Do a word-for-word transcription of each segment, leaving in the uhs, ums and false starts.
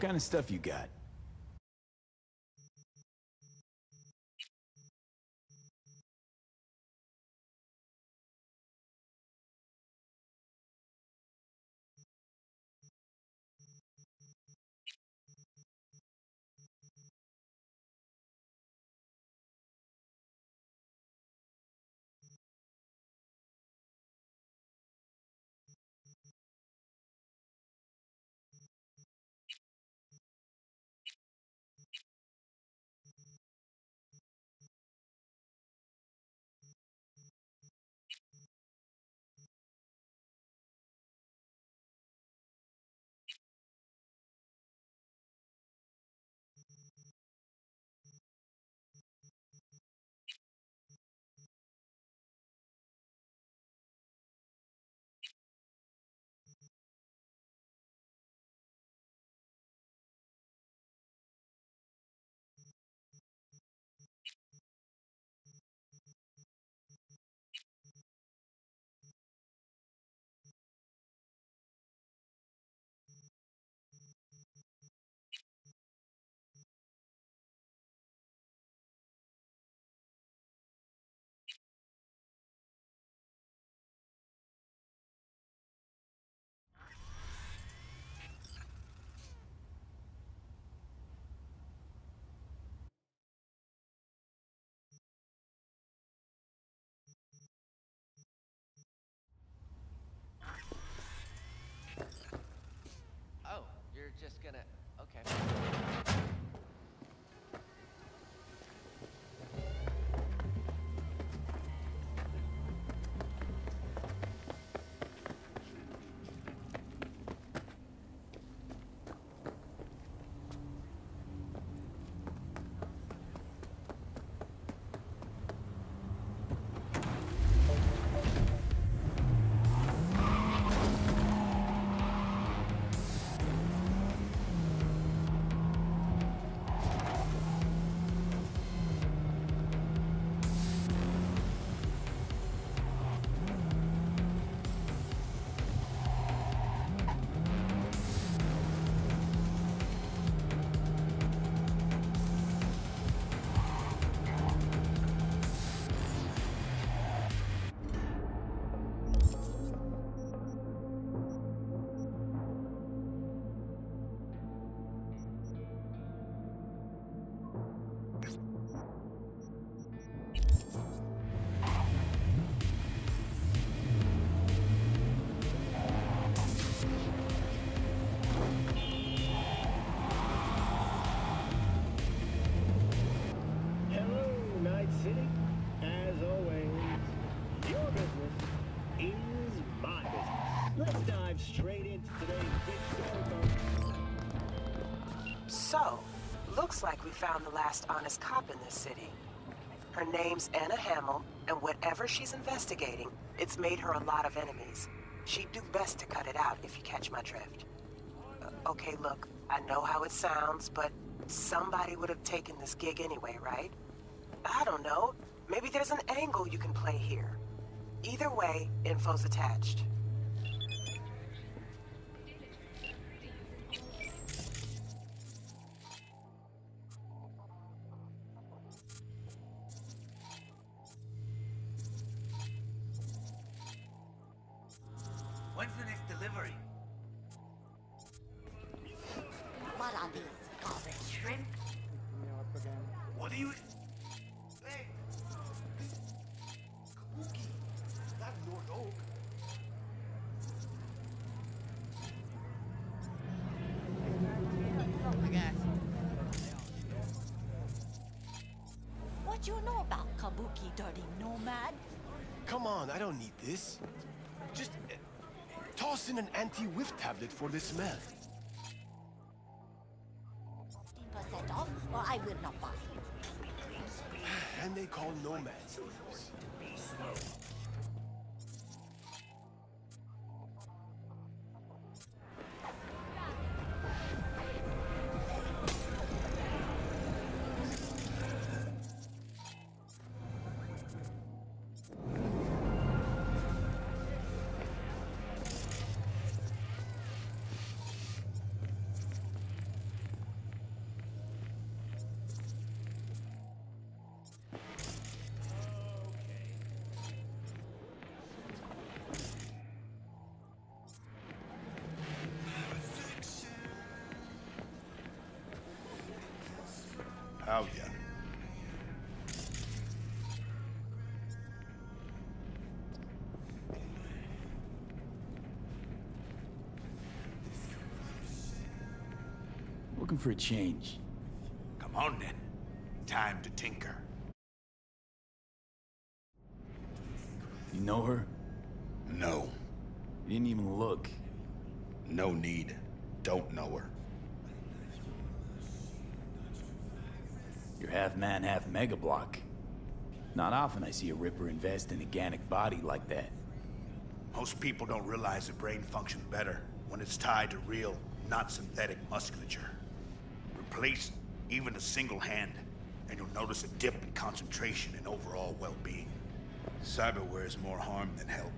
What kind of stuff you got? You're just gonna... okay. So, looks like we found the last honest cop in this city. Her name's Anna Hamill, and whatever she's investigating, it's made her a lot of enemies. She'd do best to cut it out if you catch my drift. Uh, okay, look, I know how it sounds, but somebody would have taken this gig anyway, right? I don't know. Maybe there's an angle you can play here. Either way, info's attached. Kabuki, dirty nomad. Come on, I don't need this. Just uh, toss in an anti-whiff tablet for the smell. fifteen percent off, or I will not buy. And they call nomads thieves. allow you. Looking for a change. Come on then. Time to tinker. You know her? No. You didn't even look. No need. Don't know her. You're half man, half mega block. Not often I see a Ripper invest in a Gannic body like that. Most people don't realize the brain functions better when it's tied to real, not synthetic musculature. Replace even a single hand, and you'll notice a dip in concentration and overall well-being. Cyberware is more harm than help.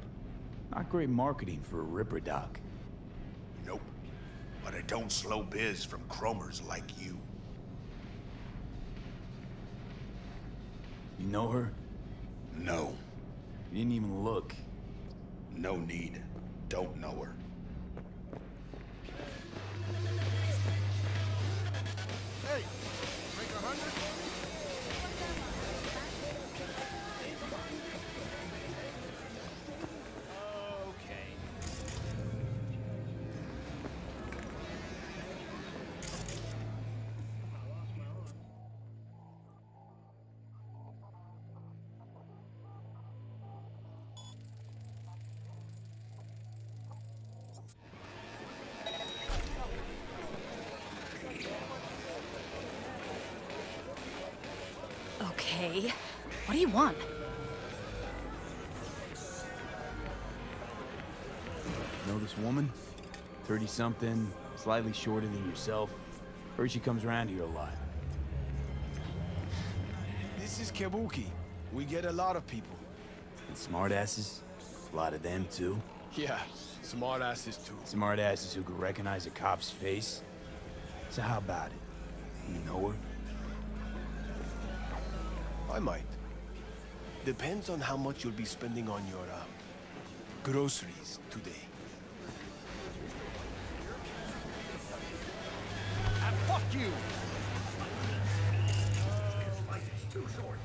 Not great marketing for a Ripper, Doc. Nope. But it don't slow biz from chromers like you. You know her? No. You didn't even look. No need. Don't know her. Hey! Make a hundred? What do you want? Know this woman? thirty something, slightly shorter than yourself. Heard she comes around here a lot. This is Kabuki. We get a lot of people. And smartasses? A lot of them, too? Yeah, smartasses, too. Smartasses who could recognize a cop's face? So how about it? You know her? I might. Depends on how much you'll be spending on your uh, groceries today. And fuck you! Too short.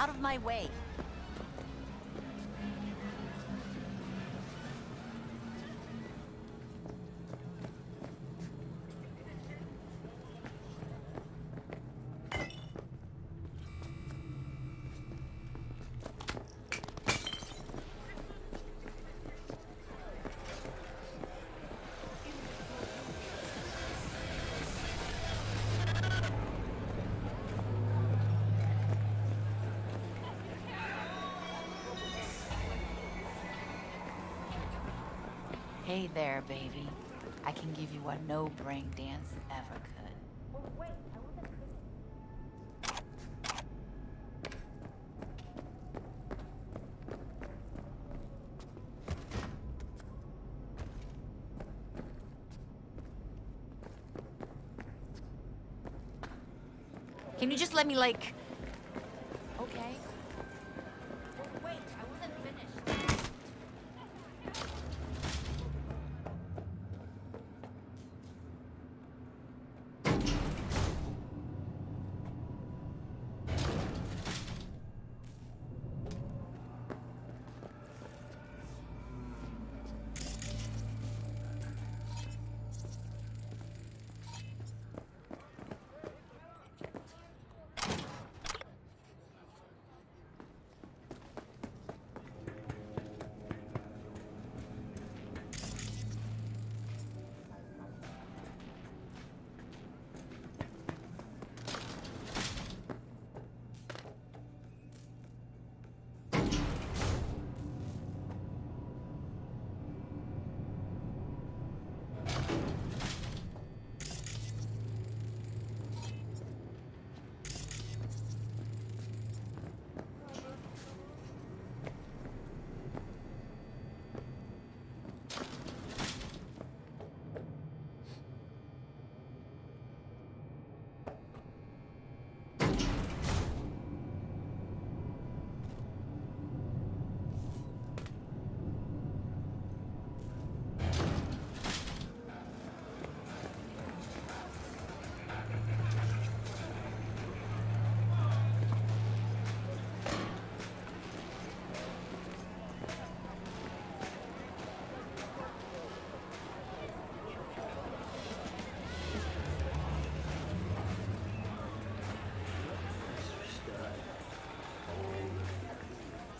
Out of my way. Hey there, baby. I can give you what no brain dance ever could. Can you just let me, like... Okay.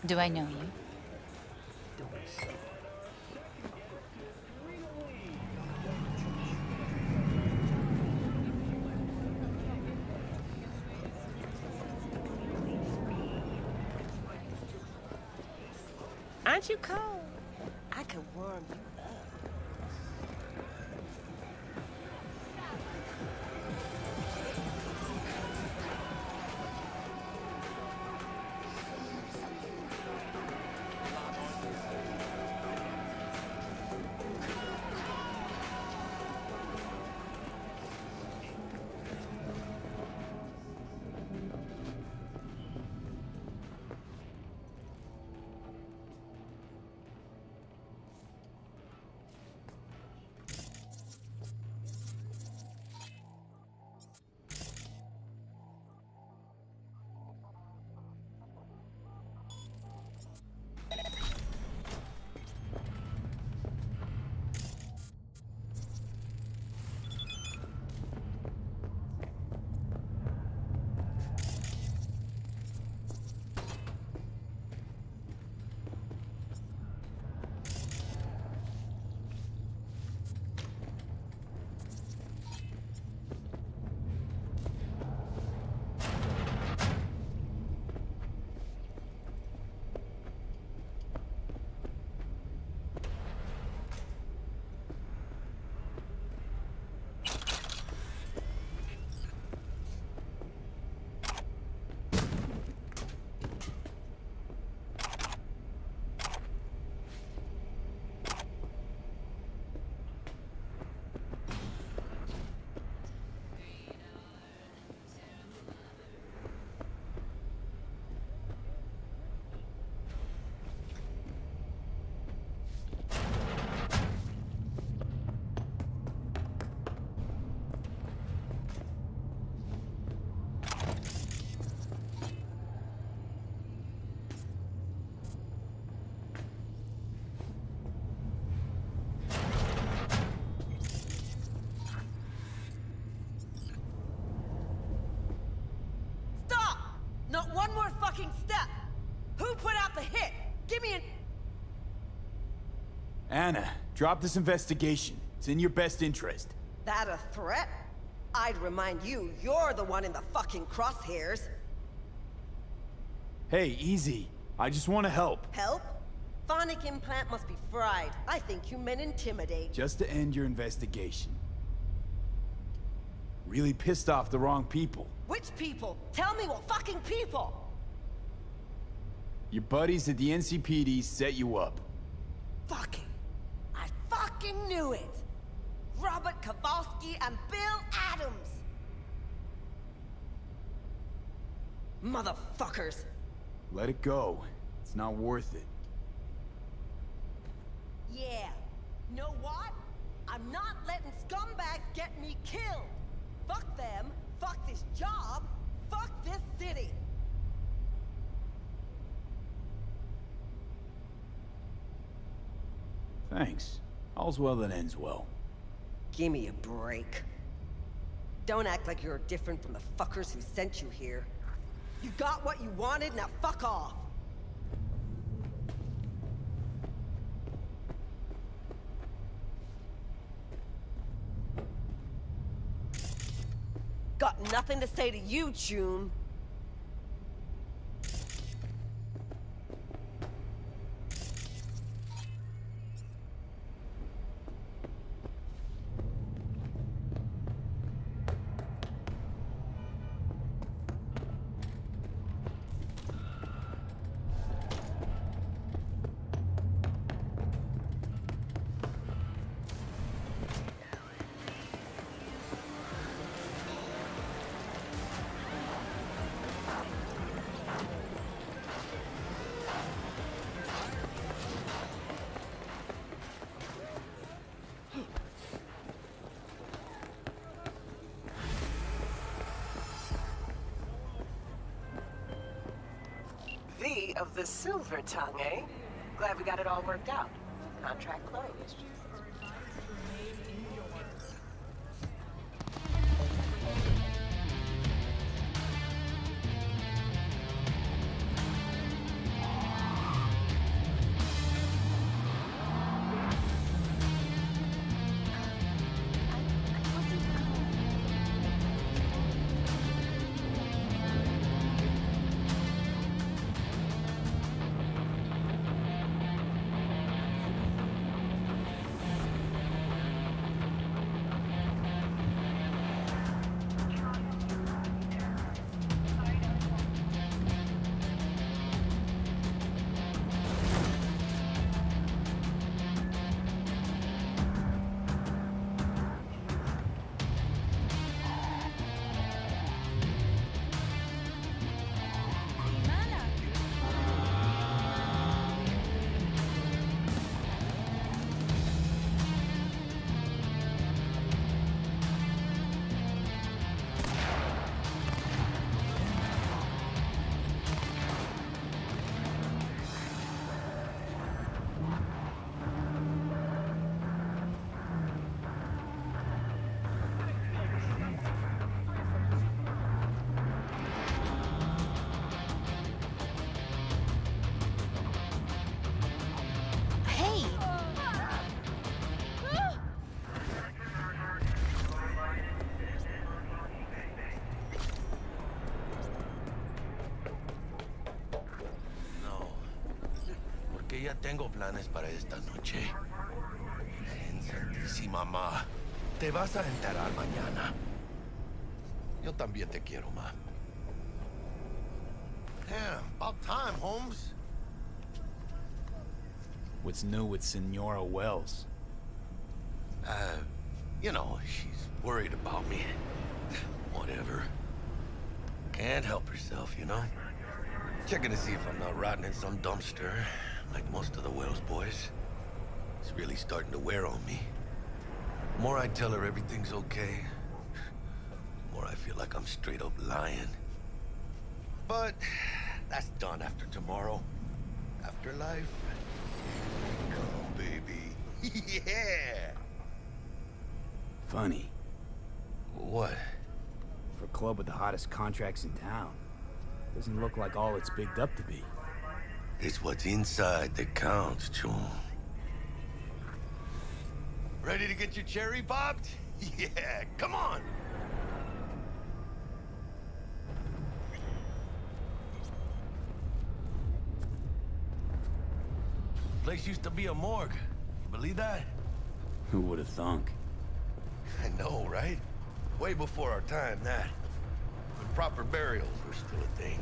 Do I know you? Aren't you cold? I could warm you. One more fucking step! Who put out the hit? Give me an... Anna, drop this investigation. It's in your best interest. That a threat? I'd remind you, you're the one in the fucking crosshairs. Hey, easy. I just want to help. Help? Phonic implant must be fried. I think you meant intimidate. Just to end your investigation. Really pissed off the wrong people. Which people? Tell me what fucking people! Your buddies at the N C P D set you up. Fucking... I fucking knew it! Robert Kowalski and Bill Adams! Motherfuckers! Let it go. It's not worth it. Yeah. Know what? I'm not letting scumbags get me killed! Fuck them! Fuck this job! Fuck this city! Thanks. All's well that ends well. Give me a break. Don't act like you're different from the fuckers who sent you here. You got what you wanted, now fuck off! Got nothing to say to you, June. Of the silver tongue, eh? Glad we got it all worked out. Contract closed. tengo planes para esta noche. Virgen Santísima, ma. Te vas a enterar mañana. Yo también te quiero, ma. Damn, about time, Holmes. What's new with Senora Welles? Uh, you know, she's worried about me. Whatever. Can't help herself, you know? Checking to see if I'm not rotting in some dumpster, like most of the Welles boys. It's really starting to wear on me. The more I tell her everything's okay, the more I feel like I'm straight up lying. But that's done after tomorrow. Afterlife. Come, baby. Yeah! Funny. What? For a club with the hottest contracts in town, doesn't look like all it's bigged up to be. It's what's inside that counts, June. Ready to get your cherry popped? Yeah, come on! Place used to be a morgue. You believe that? Who would have thunk? I know, right? Way before our time, that. But proper burials were still a thing.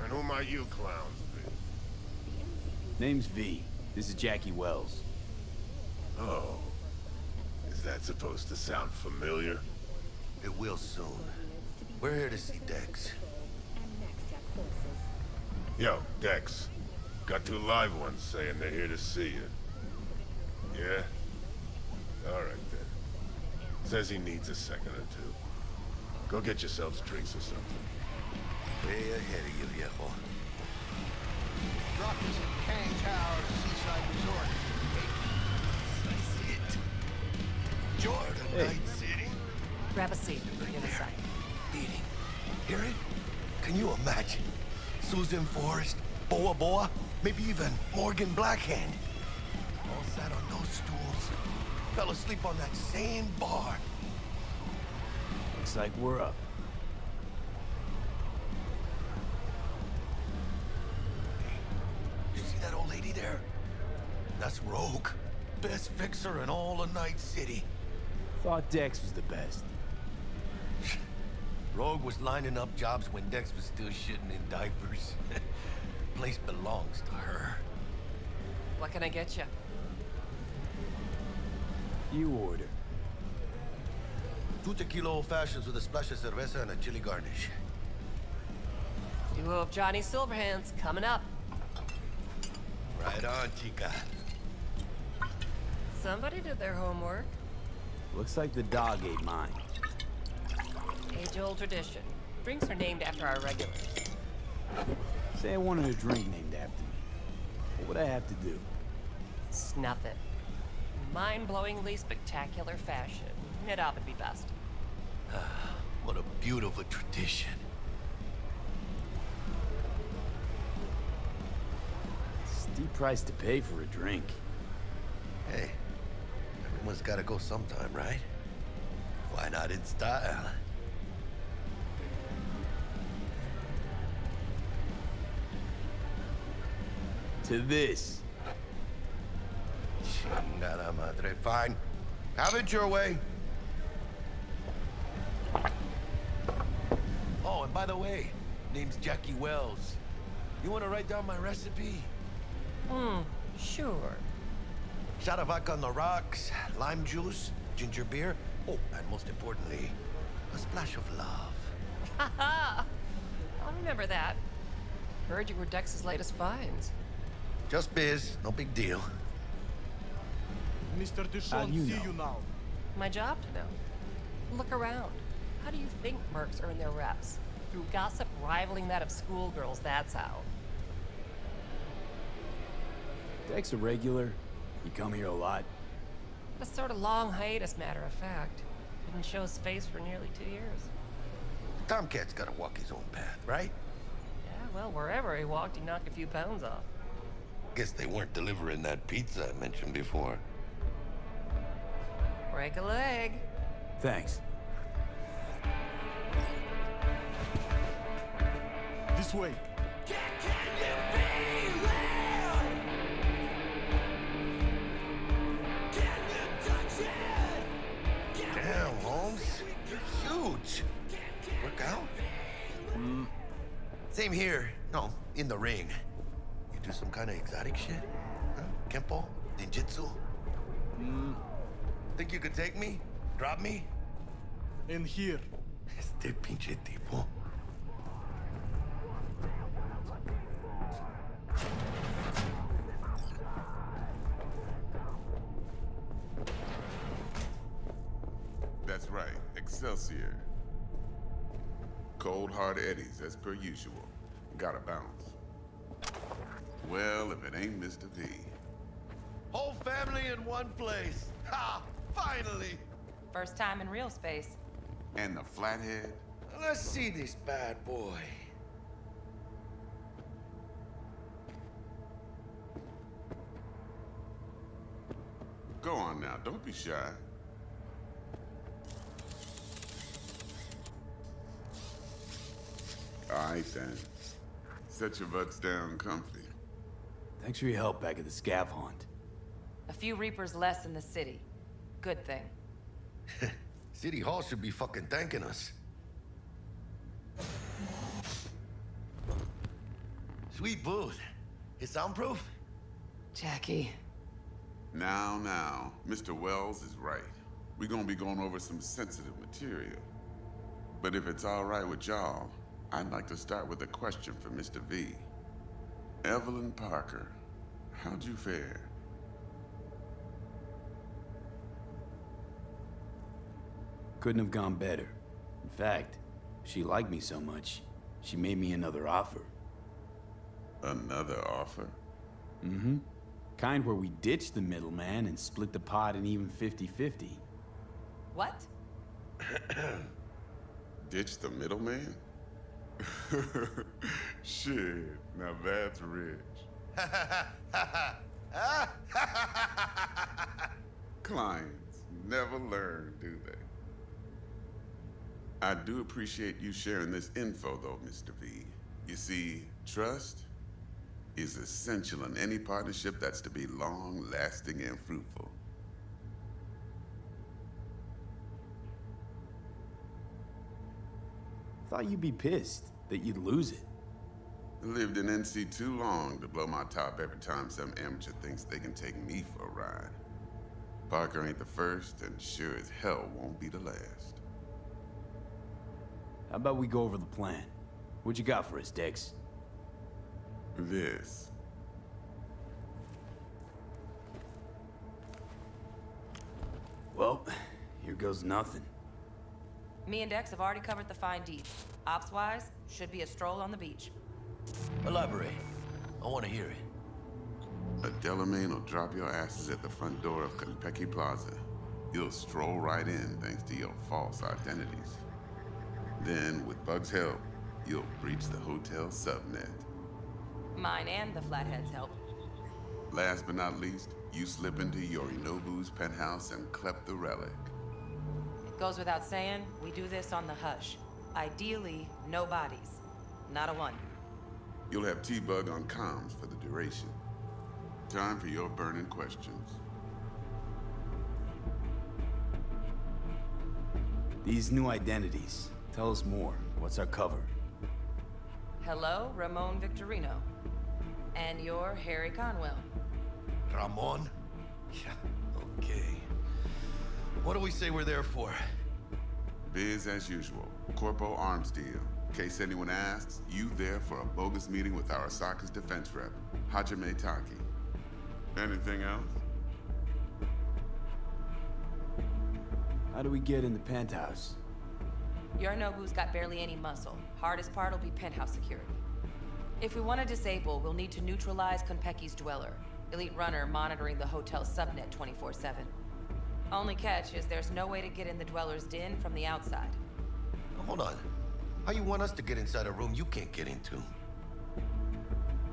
And whom are you clowns, V? Name's V. This is Jackie Welles. Oh. Is that supposed to sound familiar? It will soon. We're here to see Dex. Yo, Dex. Got two live ones saying they're here to see you. Yeah? Alright then. Says he needs a second or two. Go get yourselves drinks or something. Way ahead of you, viejo. Drop us at Kang Tao Seaside Resort. That's it. Jordan, hey. Night City. Grab a seat. Right the side. Beating. Hear it? Can you imagine? Susan Forrest, Boa Boa, maybe even Morgan Blackhand. All sat on those stools. Fell asleep on that same bar. Looks like we're up. Hey, you see that old lady there? That's Rogue. Best fixer in all of Night City. Thought Dex was the best. Rogue was lining up jobs when Dex was still shitting in diapers. Place belongs to her. What can I get you? You order. Two tequila old fashions with a splash of cerveza and a chili garnish. Duo of Johnny Silverhands coming up. Right on, chica. Somebody did their homework. Looks like the dog ate mine. Age-old tradition. Drinks are named after our regulars. Say I wanted a drink named after me. What would I have to do? Snuff it. Mind-blowingly spectacular fashion. It ought to be best. What a beautiful tradition. Steep price to pay for a drink. Hey, everyone's gotta go sometime, right? Why not in style? To this. Chingada madre. Fine. Have it your way. Oh, and by the way, name's Jackie Welles. You want to write down my recipe? Hmm, sure. Shot of vodka on the rocks, lime juice, ginger beer. Oh, and most importantly, a splash of love. Haha! I'll remember that. Heard you were Dex's latest finds. Just biz, no big deal. Mister DeShawn, see you now. My job to know. Look around. How do you think mercs earn their reps? Through gossip rivaling that of schoolgirls, that's how. Dex a regular? You come here a lot? A sort of long hiatus, matter of fact. Didn't show his face for nearly two years. Tomcat's gotta walk his own path, right? Yeah, well, wherever he walked, he knocked a few pounds off. Guess they weren't delivering that pizza I mentioned before. Break a leg. Thanks. This way. Can you be loud? Can you touch it? Can Damn, Holmes. You're huge. Work out? Mm. Same here. No, in the ring. You do some kind of exotic shit? Huh? Kempo? Ninjutsu? Mm. Think you could take me? Drop me? In here. Este pinche tipo. That's right, Excelsior. Cold hard eddies, as per usual. Gotta bounce. Well, if it ain't Mister V. Whole family in one place. Ha! Finally! First time in real space. And the Flathead? Let's see this bad boy. Go on now, don't be shy. Alright then. Set your butts down comfy. Thanks for your help back at the scav hunt. A few Reapers less in the city. Good thing. City Hall should be fucking thanking us. Sweet booth. It's soundproof? Jackie. Now, now. Mister Welles is right. We're gonna be going over some sensitive material. But if it's all right with y'all, I'd like to start with a question for Mister V. Evelyn Parker, how'd you fare? Couldn't have gone better. In fact, she liked me so much, she made me another offer. Another offer? Mm-hmm. Kind where we ditched the middleman and split the pot in even fifty fifty. What? Ditch the middleman? Shit, now that's rich. Clients never learn, do they? I do appreciate you sharing this info, though, Mister V. You see, trust is essential in any partnership that's to be long-lasting and fruitful. Thought you'd be pissed that you'd lose it. I lived in N C too long to blow my top every time some amateur thinks they can take me for a ride. Parker ain't the first, and sure as hell won't be the last. How about we go over the plan? What you got for us, Dex? This. Well, here goes nothing. Me and Dex have already covered the fine deeds. Ops-wise, should be a stroll on the beach. Elaborate. I want to hear it. A Delamain will drop your asses at the front door of Konpeki Plaza. You'll stroll right in thanks to your false identities. Then, with Bug's help, you'll breach the hotel subnet. Mine and the Flathead's help. Last but not least, you slip into Yorinobu's penthouse and clep the relic. It goes without saying, we do this on the hush. Ideally, no bodies. Not a one. You'll have T-Bug on comms for the duration. Time for your burning questions. These new identities. Tell us more. What's our cover? Hello, Ramon Victorino. And you're Harry Conwell. Ramon? Yeah, okay. What do we say we're there for? Biz as usual. Corpo arms deal. In case anyone asks, you there for a bogus meeting with Arasaka's defense rep, Hajime Tanuki. Anything else? How do we get in the penthouse? Yorinobu's got barely any muscle. Hardest part will be penthouse security. If we want to disable, we'll need to neutralize Konpeki's dweller, elite runner monitoring the hotel subnet twenty-four seven. Only catch is there's no way to get in the dweller's den from the outside. Hold on. How you want us to get inside a room you can't get into?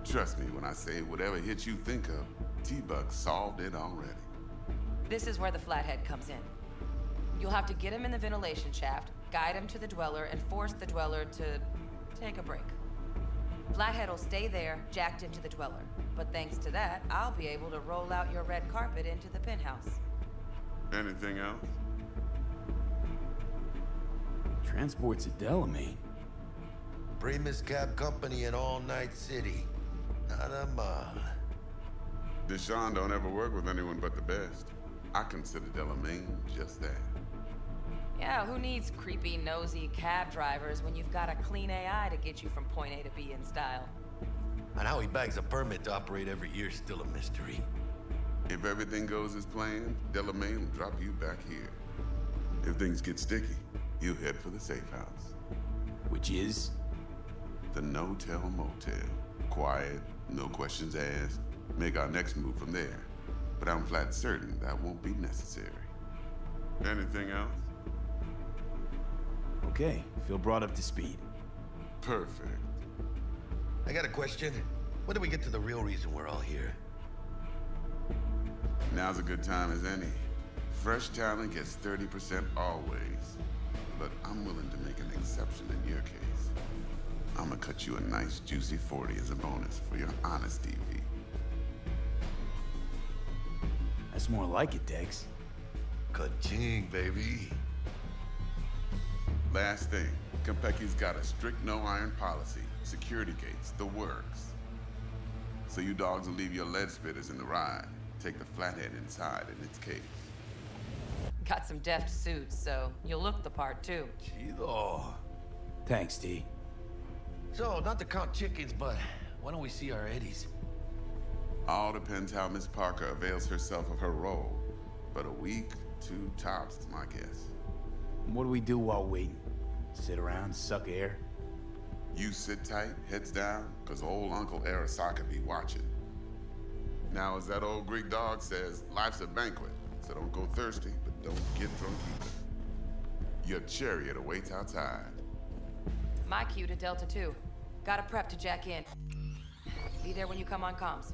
Trust me when I say whatever hit you think of, T-Bug solved it already. This is where the Flathead comes in. You'll have to get him in the ventilation shaft, guide him to the dweller, and force the dweller to take a break. Flathead'll stay there, jacked into the dweller. But thanks to that, I'll be able to roll out your red carpet into the penthouse. Anything else? Transport to Delamain. Primus Cab Company in all Night City. Not a mile. DeShawn don't ever work with anyone but the best. I consider Delamain just that. Yeah, who needs creepy, nosy cab drivers when you've got a clean A I to get you from point A to B in style? And how he bags a permit to operate every year's still a mystery. If everything goes as planned, Delamain will drop you back here. If things get sticky, you head for the safe house. Which is? The No-Tell Motel. Quiet, no questions asked. Make our next move from there. But I'm flat certain that won't be necessary. Anything else? Okay, feel brought up to speed. Perfect. I got a question. When do we get to the real reason we're all here? Now's a good time as any. Fresh talent gets thirty percent always. But I'm willing to make an exception in your case. I'm gonna cut you a nice juicy forty as a bonus for your honesty, V. That's more like it, Dex. Ka-ching, baby. Last thing, Konpeki's got a strict no-iron policy, security gates, the works. So you dogs will leave your lead spitters in the ride, take the Flathead inside in its case. Got some deft suits, so you'll look the part, too. Chido. Thanks, D. So, not to count chickens, but why don't we see our eddies? All depends how Miss Parker avails herself of her role, but a week, two tops is my guess. What do we do while waiting? Sit around, suck air? You sit tight, heads down, cause old Uncle Arasaka be watching. Now, as that old Greek dog says, life's a banquet, so don't go thirsty, but don't get drunk either. Your chariot awaits outside. My cue to Delta two. Gotta prep to jack in. Be there when you come on comms.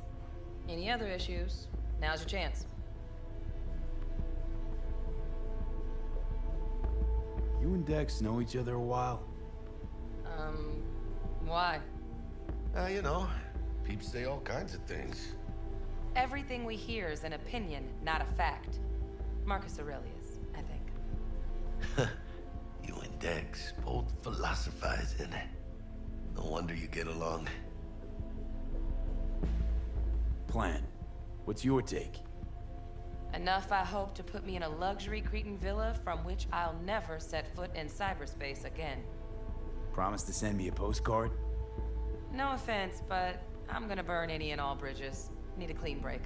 Any other issues, now's your chance. You and Dex know each other a while. Um, why? Uh, you know, peeps say all kinds of things. Everything we hear is an opinion, not a fact. Marcus Aurelius, I think. You and Dex both philosophizing. No wonder you get along. Plan. What's your take? Enough, I hope, to put me in a luxury Cretan villa from which I'll never set foot in cyberspace again. Promise to send me a postcard? No offense, but I'm gonna burn any and all bridges. Need a clean break.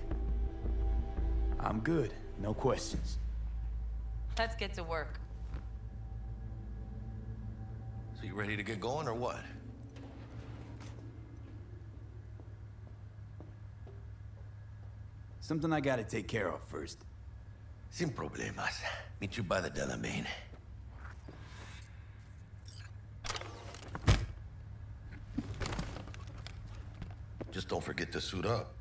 I'm good. No questions. Let's get to work. So you ready to get going or what? Something I gotta take care of first. Sin problemas. Meet you by the Delamain. Just don't forget to suit up.